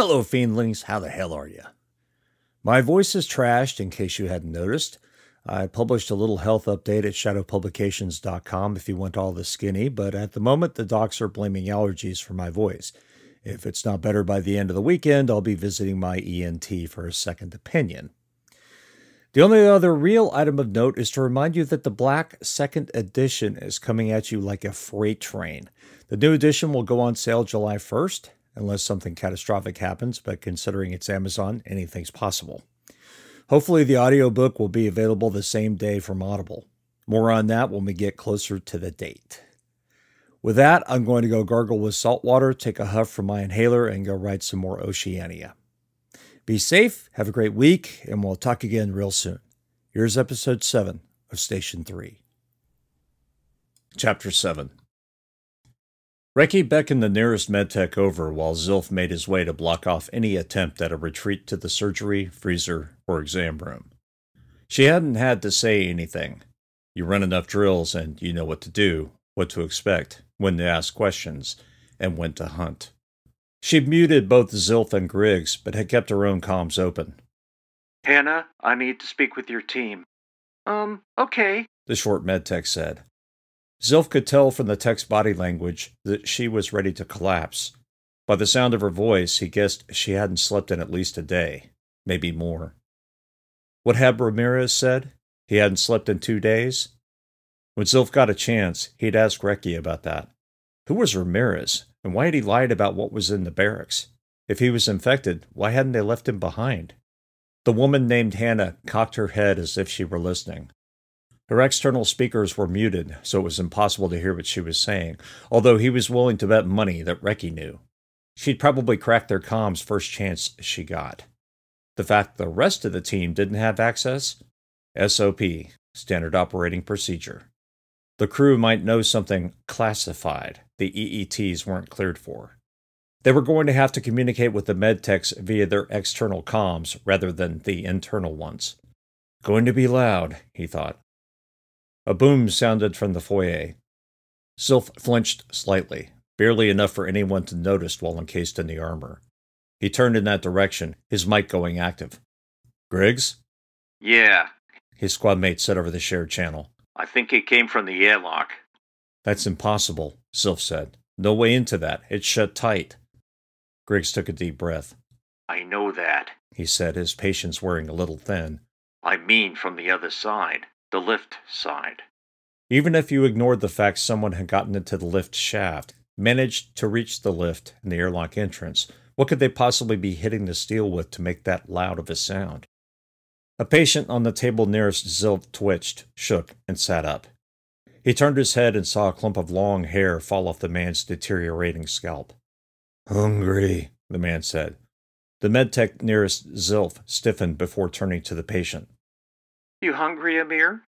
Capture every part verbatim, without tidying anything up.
Hello, Fiendlings. How the hell are you? My voice is trashed, in case you hadn't noticed. I published a little health update at shadow publications dot com if you want all the skinny, but at the moment, the docs are blaming allergies for my voice. If it's not better by the end of the weekend, I'll be visiting my E N T for a second opinion. The only other real item of note is to remind you that the Black Second Edition is coming at you like a freight train. The new edition will go on sale July first, unless something catastrophic happens, but considering it's Amazon, anything's possible. Hopefully the audiobook will be available the same day from Audible. More on that when we get closer to the date. With that, I'm going to go gargle with salt water, take a huff from my inhaler, and go write some more Oceania. Be safe, have a great week, and we'll talk again real soon. Here's Episode seven of Station three. Chapter seven. Recky beckoned the nearest medtech over while Zilf made his way to block off any attempt at a retreat to the surgery, freezer, or exam room. She hadn't had to say anything. You run enough drills and you know what to do, what to expect, when to ask questions, and when to hunt. She'd muted both Zilf and Griggs, but had kept her own comms open. Hannah, I need to speak with your team. Um, okay, the short medtech said. Zilf could tell from the tech's body language that she was ready to collapse. By the sound of her voice, he guessed she hadn't slept in at least a day, maybe more. What had Ramirez said? He hadn't slept in two days? When Zilf got a chance, he'd ask Recky about that. Who was Ramirez? And why had he lied about what was in the barracks? If he was infected, why hadn't they left him behind? The woman named Hannah cocked her head as if she were listening. Her external speakers were muted, so it was impossible to hear what she was saying, although he was willing to bet money that Recky knew. She'd probably cracked their comms first chance she got. The fact the rest of the team didn't have access? S O P, Standard Operating Procedure. The crew might know something classified the E E Ts weren't cleared for. They were going to have to communicate with the medtechs via their external comms rather than the internal ones. Going to be loud, he thought. A boom sounded from the foyer. Zilf flinched slightly, barely enough for anyone to notice while encased in the armor. He turned in that direction, his mic going active. Griggs? Yeah, his squad mate said over the shared channel. I think it came from the airlock. That's impossible, Zilf said. No way into that. It's shut tight. Griggs took a deep breath. I know that, he said, his patience wearing a little thin. I mean from the other side, the lift side. Even if you ignored the fact someone had gotten into the lift shaft, managed to reach the lift and the airlock entrance, what could they possibly be hitting the steel with to make that loud of a sound? A patient on the table nearest Zilf twitched, shook, and sat up. He turned his head and saw a clump of long hair fall off the man's deteriorating scalp. Hungry, the man said. The medtech nearest Zilf stiffened before turning to the patient. You hungry, Amir?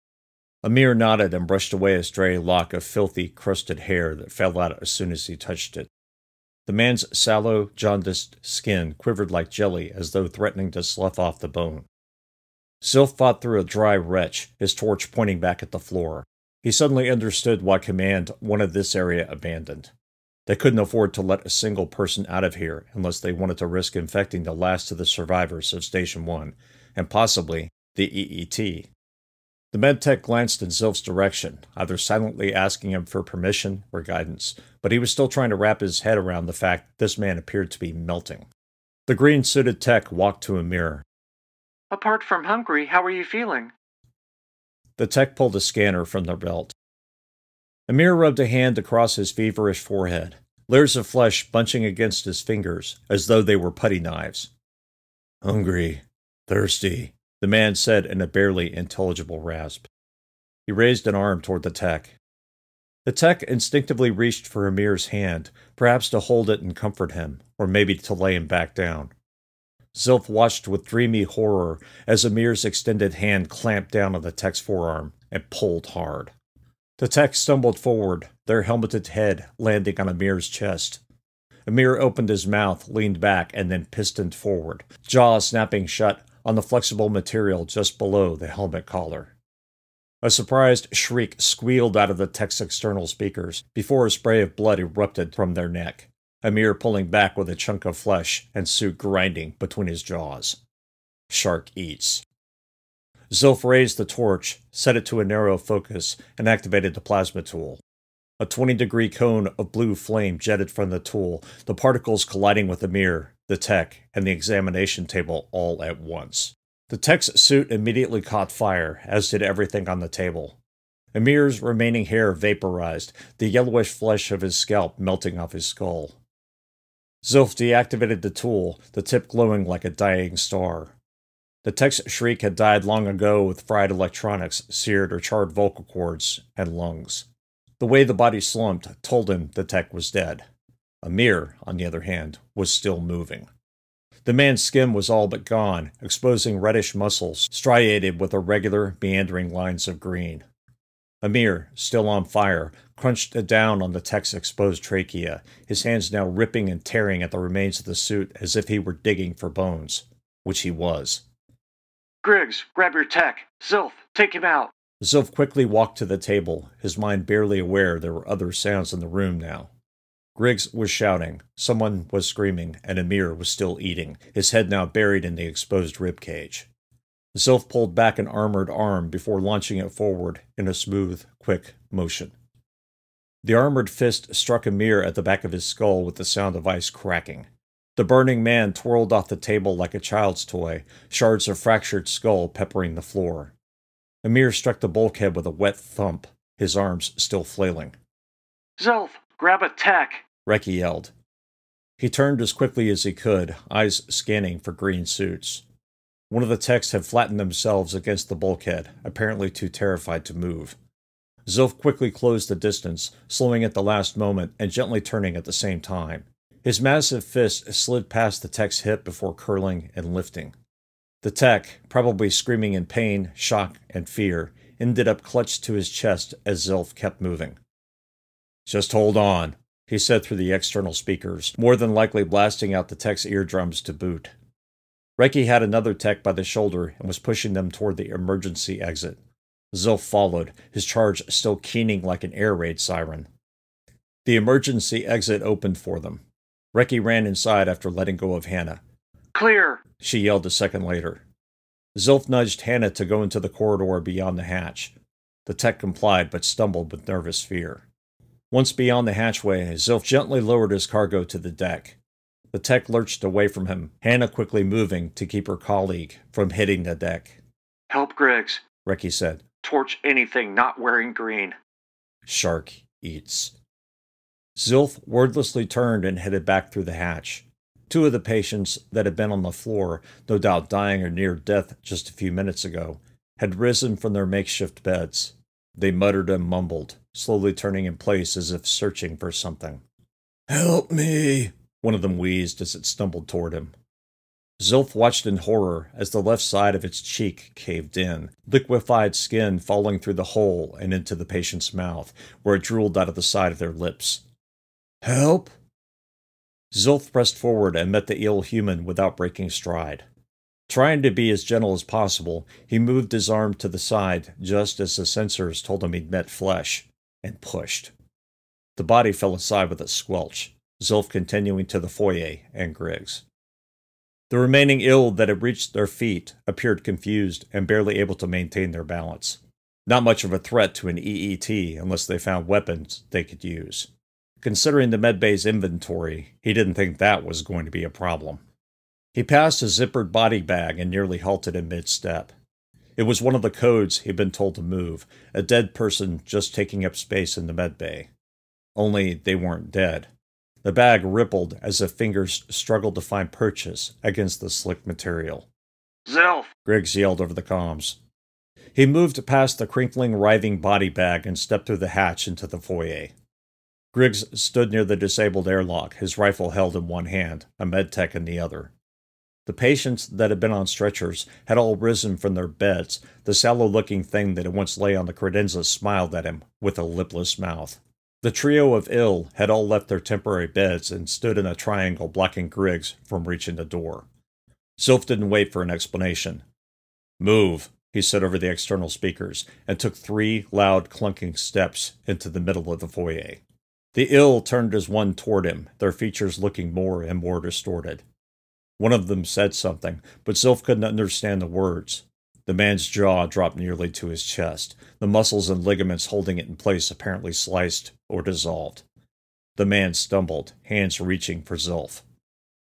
Amir nodded and brushed away a stray lock of filthy, crusted hair that fell out as soon as he touched it. The man's sallow, jaundiced skin quivered like jelly as though threatening to slough off the bone. Zilf fought through a dry retch, his torch pointing back at the floor. He suddenly understood why Command wanted this area abandoned. They couldn't afford to let a single person out of here unless they wanted to risk infecting the last of the survivors of Station one, and possibly the E E T. The medtech glanced in Zilf's direction, either silently asking him for permission or guidance, but he was still trying to wrap his head around the fact that this man appeared to be melting. The green-suited tech walked to a mirror. Apart from hungry, how are you feeling? The tech pulled a scanner from their belt. Amir rubbed a hand across his feverish forehead, layers of flesh bunching against his fingers, as though they were putty knives. Hungry, thirsty, the man said in a barely intelligible rasp. He raised an arm toward the tech. The tech instinctively reached for Amir's hand, perhaps to hold it and comfort him, or maybe to lay him back down. Zilf watched with dreamy horror as Amir's extended hand clamped down on the tech's forearm and pulled hard. The tech stumbled forward, their helmeted head landing on Amir's chest. Amir opened his mouth, leaned back, and then pistoned forward, jaw snapping shut on the flexible material just below the helmet collar. A surprised shriek squealed out of the tech's external speakers before a spray of blood erupted from their neck. Amir pulling back with a chunk of flesh and Sue grinding between his jaws. Shark eats. Zilf raised the torch, set it to a narrow focus, and activated the plasma tool. A twenty-degree cone of blue flame jetted from the tool, the particles colliding with Amir, the tech, and the examination table all at once. The tech's suit immediately caught fire, as did everything on the table. Amir's remaining hair vaporized, the yellowish flesh of his scalp melting off his skull. Zilf deactivated the tool, the tip glowing like a dying star. The tech's shriek had died long ago with fried electronics, seared or charred vocal cords, and lungs. The way the body slumped told him the tech was dead. Amir, on the other hand, was still moving. The man's skin was all but gone, exposing reddish muscles, striated with irregular, meandering lines of green. Amir, still on fire, crunched down on the tech's exposed trachea, his hands now ripping and tearing at the remains of the suit as if he were digging for bones, which he was. Griggs, grab your tech. Zilf, take him out. Zilf quickly walked to the table, his mind barely aware there were other sounds in the room now. Griggs was shouting, someone was screaming, and Amir was still eating, his head now buried in the exposed ribcage. Zilf pulled back an armored arm before launching it forward in a smooth, quick motion. The armored fist struck Amir at the back of his skull with the sound of ice cracking. The burning man twirled off the table like a child's toy, shards of fractured skull peppering the floor. Amir struck the bulkhead with a wet thump, his arms still flailing. Zilf, grab a tech! Recky yelled. He turned as quickly as he could, eyes scanning for green suits. One of the techs had flattened themselves against the bulkhead, apparently too terrified to move. Zilf quickly closed the distance, slowing at the last moment and gently turning at the same time. His massive fist slid past the tech's hip before curling and lifting. The tech, probably screaming in pain, shock, and fear, ended up clutched to his chest as Zilf kept moving. Just hold on, he said through the external speakers, more than likely blasting out the tech's eardrums to boot. Recky had another tech by the shoulder and was pushing them toward the emergency exit. Zilf followed, his charge still keening like an air raid siren. The emergency exit opened for them. Recky ran inside after letting go of Hannah. Clear, she yelled a second later. Zilf nudged Hannah to go into the corridor beyond the hatch. The tech complied but stumbled with nervous fear. Once beyond the hatchway, Zilf gently lowered his cargo to the deck. The tech lurched away from him, Hannah quickly moving to keep her colleague from hitting the deck. Help, Griggs, Recky said. Torch anything not wearing green. Shark eats. Zilf wordlessly turned and headed back through the hatch. Two of the patients that had been on the floor, no doubt dying or near death just a few minutes ago, had risen from their makeshift beds. They muttered and mumbled, slowly turning in place as if searching for something. Help me, one of them wheezed as it stumbled toward him. Zilf watched in horror as the left side of its cheek caved in, liquefied skin falling through the hole and into the patient's mouth, where it drooled out of the side of their lips. Help? Zilf pressed forward and met the ill human without breaking stride. Trying to be as gentle as possible, he moved his arm to the side just as the sensors told him he'd met flesh, and pushed. The body fell aside with a squelch, Zilf continuing to the foyer and Griggs. The remaining ill that had reached their feet appeared confused and barely able to maintain their balance. Not much of a threat to an E E T unless they found weapons they could use. Considering the medbay's inventory, he didn't think that was going to be a problem. He passed a zippered body bag and nearly halted in mid-step. It was one of the codes he'd been told to move, a dead person just taking up space in the medbay. Only they weren't dead. The bag rippled as the fingers struggled to find purchase against the slick material. Zilf! Griggs yelled over the comms. He moved past the crinkling, writhing body bag and stepped through the hatch into the foyer. Griggs stood near the disabled airlock, his rifle held in one hand, a medtech in the other. The patients that had been on stretchers had all risen from their beds. The sallow-looking thing that had once lay on the credenza smiled at him with a lipless mouth. The trio of ill had all left their temporary beds and stood in a triangle blocking Griggs from reaching the door. Zilf didn't wait for an explanation. Move, he said over the external speakers, and took three loud, clunking steps into the middle of the foyer. The ill turned as one toward him, their features looking more and more distorted. One of them said something, but Zilf couldn't understand the words. The man's jaw dropped nearly to his chest, the muscles and ligaments holding it in place apparently sliced or dissolved. The man stumbled, hands reaching for Zilf.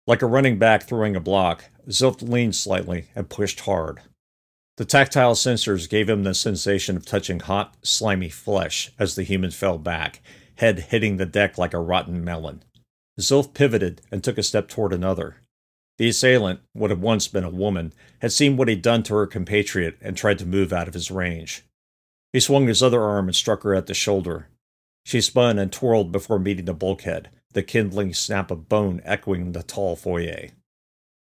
Like a running back throwing a block, Zilf leaned slightly and pushed hard. The tactile sensors gave him the sensation of touching hot, slimy flesh as the human fell back, head hitting the deck like a rotten melon. Zilf pivoted and took a step toward another. The assailant, what had once been a woman, had seen what he'd done to her compatriot and tried to move out of his range. He swung his other arm and struck her at the shoulder. She spun and twirled before meeting the bulkhead, the kindling snap of bone echoing the tall foyer.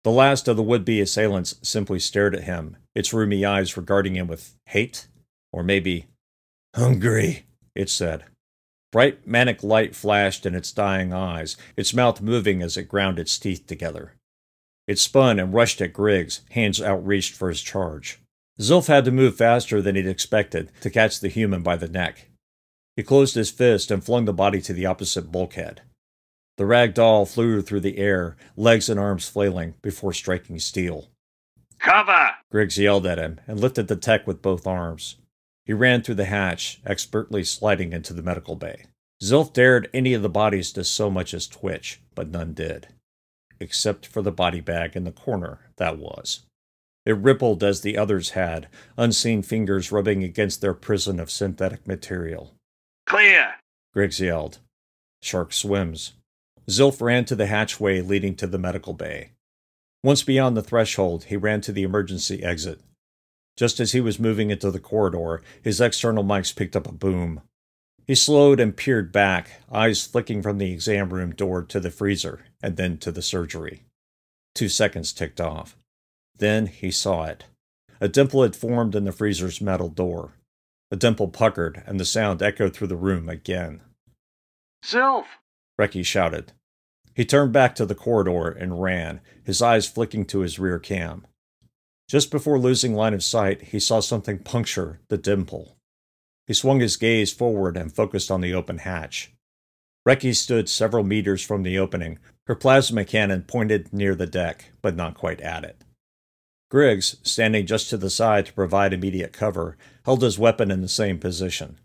The last of the would-be assailants simply stared at him, its roomy eyes regarding him with hate, or maybe hungry, it said. Bright manic light flashed in its dying eyes, its mouth moving as it ground its teeth together. It spun and rushed at Griggs, hands outreached for his charge. Zilf had to move faster than he'd expected to catch the human by the neck. He closed his fist and flung the body to the opposite bulkhead. The rag doll flew through the air, legs and arms flailing, before striking steel. "Cover!" Griggs yelled at him and lifted the tech with both arms. He ran through the hatch, expertly sliding into the medical bay. Zilf dared any of the bodies to so much as twitch, but none did. Except for the body bag in the corner, that was. It rippled as the others had, unseen fingers rubbing against their prison of synthetic material. "Clear!" Griggs yelled. Shark swims. Zilf ran to the hatchway leading to the medical bay. Once beyond the threshold, he ran to the emergency exit. Just as he was moving into the corridor, his external mics picked up a boom. He slowed and peered back, eyes flicking from the exam room door to the freezer, and then to the surgery. Two seconds ticked off. Then he saw it. A dimple had formed in the freezer's metal door. The dimple puckered, and the sound echoed through the room again. "Zilf!" Recky shouted. He turned back to the corridor and ran, his eyes flicking to his rear cam. Just before losing line of sight, he saw something puncture the dimple. He swung his gaze forward and focused on the open hatch. Recky stood several meters from the opening, her plasma cannon pointed near the deck, but not quite at it. Griggs, standing just to the side to provide immediate cover, held his weapon in the same position.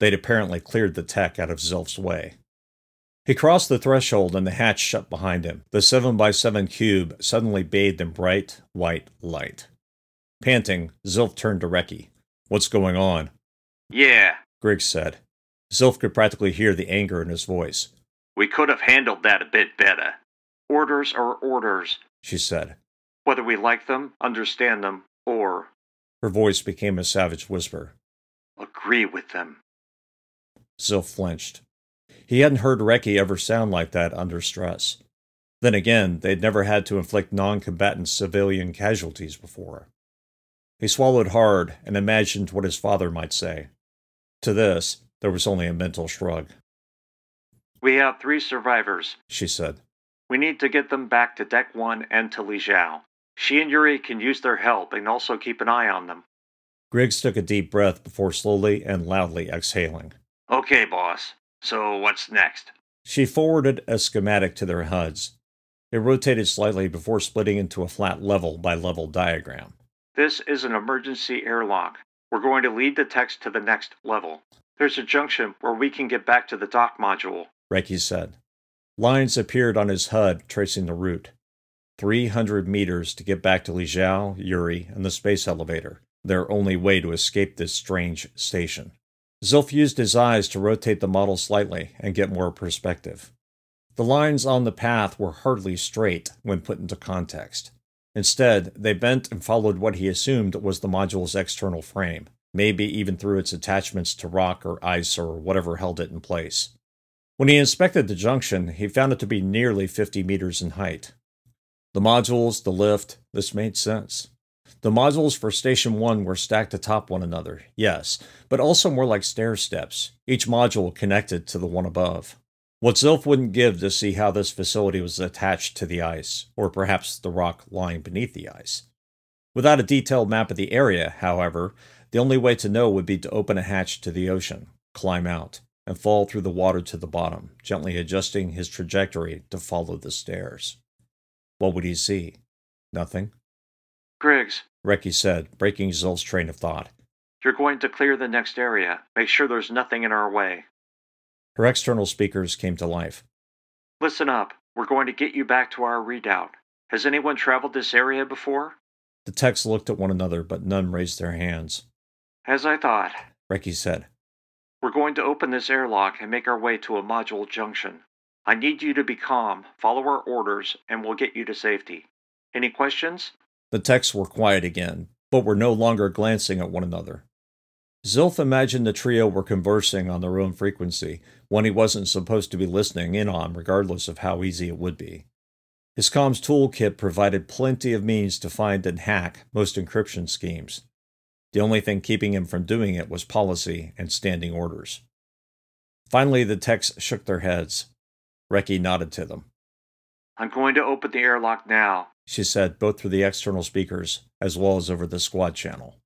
They'd apparently cleared the tech out of Zilf's way. He crossed the threshold and the hatch shut behind him, the seven by seven cube suddenly bathed in bright, white light. Panting, Zilf turned to Recky. "What's going on?" "Yeah," Griggs said. Zilf could practically hear the anger in his voice. "We could have handled that a bit better. Orders are orders," she said. "Whether we like them, understand them, or..." Her voice became a savage whisper. "Agree with them." Zilf flinched. He hadn't heard Recky ever sound like that under stress. Then again, they'd never had to inflict non-combatant civilian casualties before. He swallowed hard and imagined what his father might say. To this, there was only a mental shrug. "We have three survivors," she said. "We need to get them back to Deck one and to Li Jiao. She and Yuri can use their help and also keep an eye on them." Griggs took a deep breath before slowly and loudly exhaling. "Okay, boss. So what's next?" She forwarded a schematic to their H U Ds. It rotated slightly before splitting into a flat level-by-level diagram. "This is an emergency airlock. We're going to lead the techs to the next level. There's a junction where we can get back to the dock module," Recky said. Lines appeared on his H U D tracing the route. three hundred meters to get back to Li Jiao, Yuri, and the space elevator, their only way to escape this strange station. Zilf used his eyes to rotate the model slightly and get more perspective. The lines on the path were hardly straight when put into context. Instead, they bent and followed what he assumed was the module's external frame, maybe even through its attachments to rock or ice or whatever held it in place. When he inspected the junction, he found it to be nearly fifty meters in height. The modules, the lift, this made sense. The modules for Station one were stacked atop one another, yes, but also more like stair steps, each module connected to the one above. What Zilf wouldn't give to see how this facility was attached to the ice, or perhaps the rock lying beneath the ice. Without a detailed map of the area, however, the only way to know would be to open a hatch to the ocean, climb out, and fall through the water to the bottom, gently adjusting his trajectory to follow the stairs. What would he see? Nothing. Griggs, Recky said, breaking Zilf's train of thought. You're going to clear the next area. Make sure there's nothing in our way. Her external speakers came to life. Listen up. We're going to get you back to our redoubt. Has anyone traveled this area before? The techs looked at one another, but none raised their hands. As I thought, Recky said. We're going to open this airlock and make our way to a module junction. I need you to be calm, follow our orders, and we'll get you to safety. Any questions? The techs were quiet again, but were no longer glancing at one another. Zilf imagined the trio were conversing on their own frequency, one he wasn't supposed to be listening in on, regardless of how easy it would be. His comms toolkit provided plenty of means to find and hack most encryption schemes. The only thing keeping him from doing it was policy and standing orders. Finally, the techs shook their heads. Recky nodded to them. I'm going to open the airlock now, she said, both through the external speakers as well as over the squad channel.